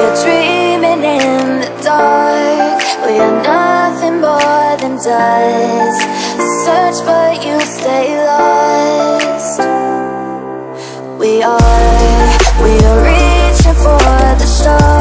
are dreaming in the dark. We are nothing more than dust. Search but you stay lost. We are reaching for the stars.